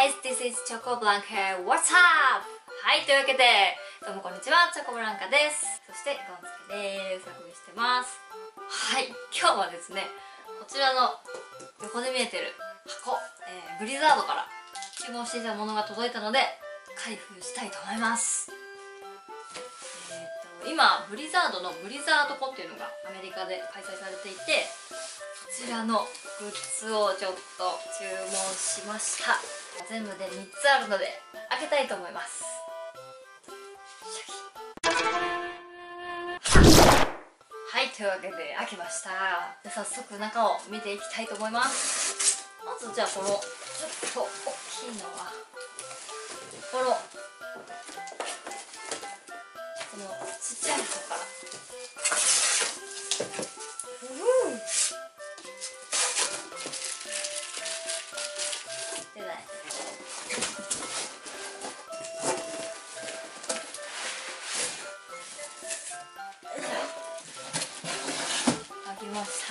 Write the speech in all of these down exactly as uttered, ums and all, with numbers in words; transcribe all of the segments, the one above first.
guys, this is ChocoBlanka. What's up? はい、というわけで、どうもこんにちは、ChocoBlankaです。そして、ゴンスケです。お送りしてます。はい、今日はですね、こちらの横で見えてる箱、えー、ブリザードから注文していたものが届いたので、開封したいと思います。えーと、今、ブリザードのブリザードコっていうのがアメリカで開催されていて、こちらのグッズをちょっと注文しました。全部でみっつあるので開けたいと思います。はい、というわけで開けました。で、早速中を見ていきたいと思います。まずじゃあこのちょっと大きいのはこのこのちっちゃいのからまし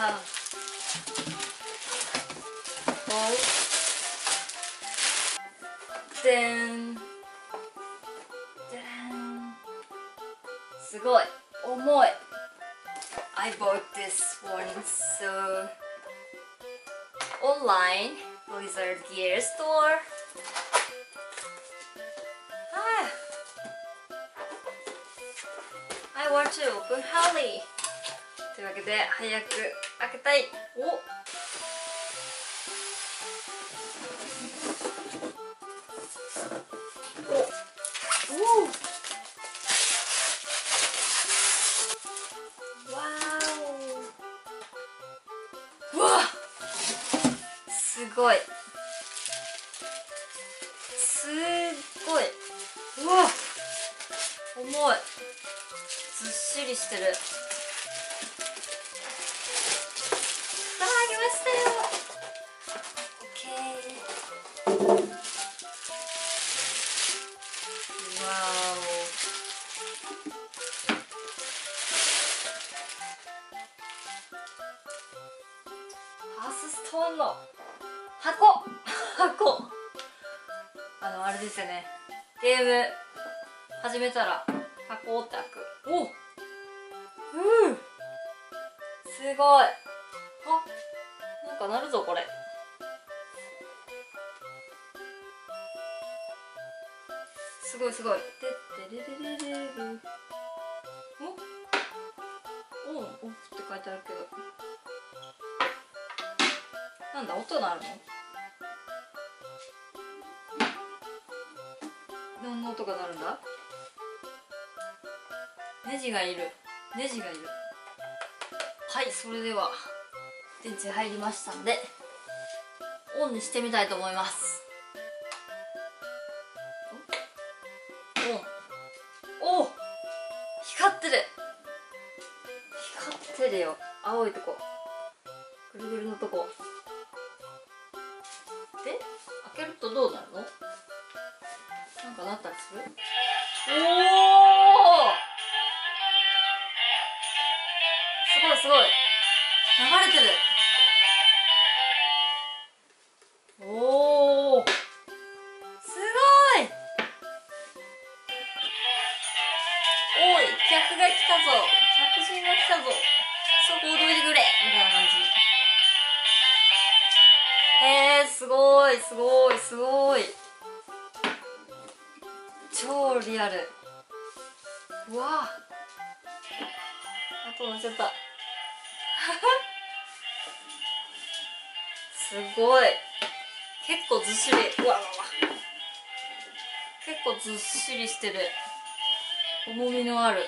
た。おい。でん。でん。すごい重い。I bought this one so online Blizzard Gear Store. はい。I want to open Holly.というわけで早く開けたい。お、お、おー、わーお、うわ、すごい、すごい、うわ、重い、ずっしりしてる。ストーンの箱箱あのあれですよね、ゲーム始めたら箱を開く。おう、うん、すごい。あ、なんか鳴るぞこれ。すごいすごい。ででれれれれれおオンオフって書いてあるけど、なんだ、音鳴るの？何の音が鳴るんだ？ネジがいる、ネジがいる。はい、それでは電池入りましたんでオンにしてみたいと思います。オン、おお、光ってる光ってるよ。青いとこ、ぐるぐるのとこで、開けるとどうなるの？なんかなったりする？おー！すごいすごい！流れてる！おー！すごい！おい、客が来たぞ！客人が来たぞ！そこをどいてくれ！みたいな感じ。えー、すごいすごいすごい、超リアル。うわあ、となっちゃった。すごい、結構ずっしり。うわわわ、結構ずっしりしてる、重みのある。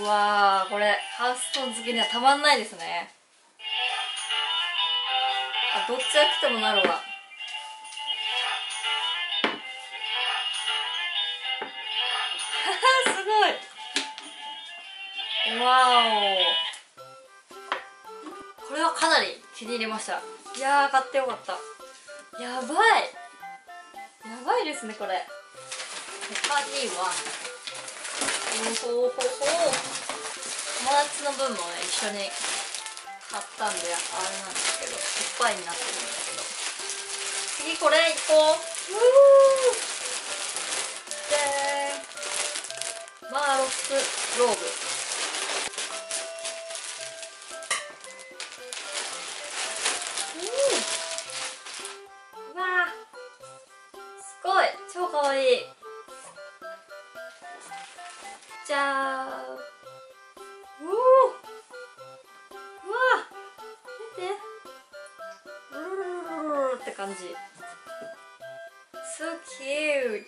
うわあ、これハーストーン好きにはたまんないですね。あ、どっち開けてもなるわ。すごい。わお。これはかなり気に入りました。いやー、買ってよかった。やばい。やばいですね、これ。他には。ほうほうほう。友達の分もね、一緒に。買ったんであれなんですけど、いっぱいになってるんだけど、次次これいこう。でマーロックローブ。うーん、うわー、すごい、超かわいい。じゃーん。感じ。So cute。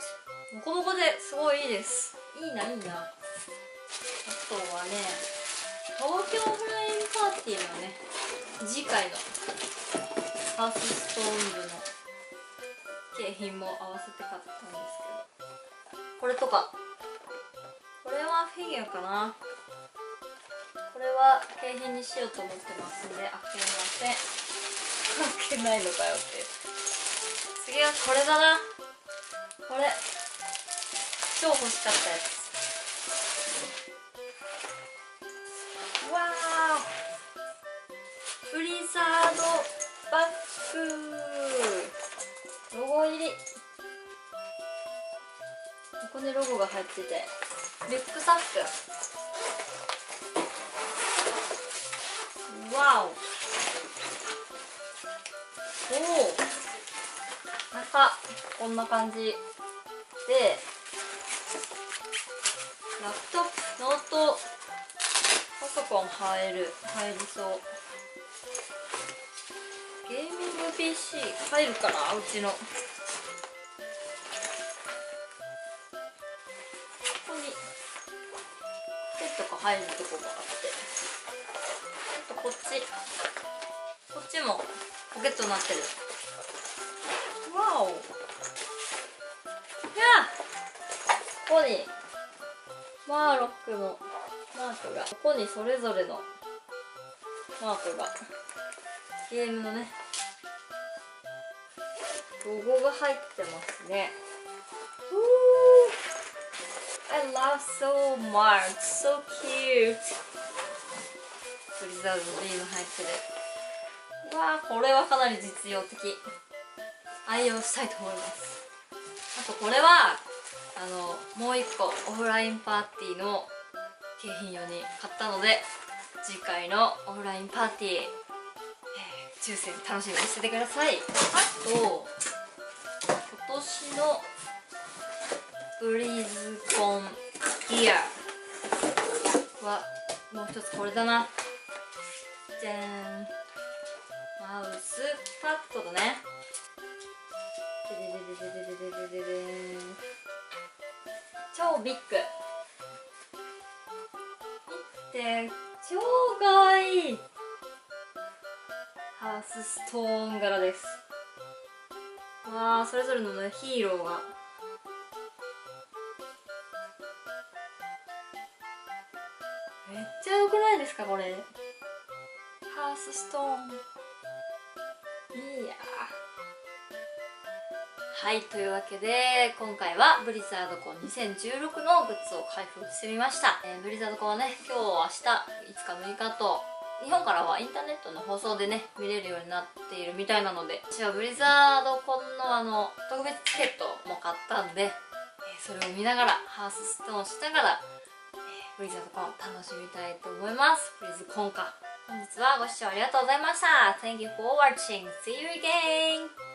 モコモコですごいいいです。いいな、いいな。あとはね、東京フライングパーティーのね、次回のハースストーン部の景品も合わせて買ったんですけど、これとか、これはフィギュアかな。これは景品にしようと思ってますんで、開けません。関係ないのかよって。次はこれだな。これ超欲しかったやつ。わー、ブリザードバッグロゴ入り。ここにロゴが入ってて、リュックサック。わお、おお、中こんな感じで、ラップトップ、ノートパソコン入る、入りそう。ゲーミング ピーシー 入るかな、うちの。ここに手とか入るとこがあって、あとこっち、こっちもポケットになってる。わお。いや、ここにマーロックのマークが、ここにそれぞれのマークが、ゲームのねロゴが入ってますね。I love so much, so cute。 ブリザードビーム入ってる。わー、これはかなり実用的。愛用したいと思います。あとこれはあのもう一個オフラインパーティーの景品用に買ったので、次回のオフラインパーティー、えー、抽選楽しみにしててください。あと今年のブリズコンギアはもう一つこれだな。じゃーん、マウスパッドだね。超ビッグ。見て、超かわいい。ハースストーン柄です。わあ、それぞれの、ね、ヒーローが。めっちゃ良くないですか、これ。ハースストーン。いや、はい、というわけで今回はブリザードコンにせんじゅうろくのグッズを開封してみました。えー、ブリザードコンはね、今日明日いつかむいかと日本からはインターネットの放送でね見れるようになっているみたいなので、私はブリザードコンのあの特別チケットも買ったんで、えー、それを見ながらハースストーンしながら、えー、ブリザードコン楽しみたいと思います。ブリズコンか。本日はご視聴ありがとうございました。Thank you for watching. See you again.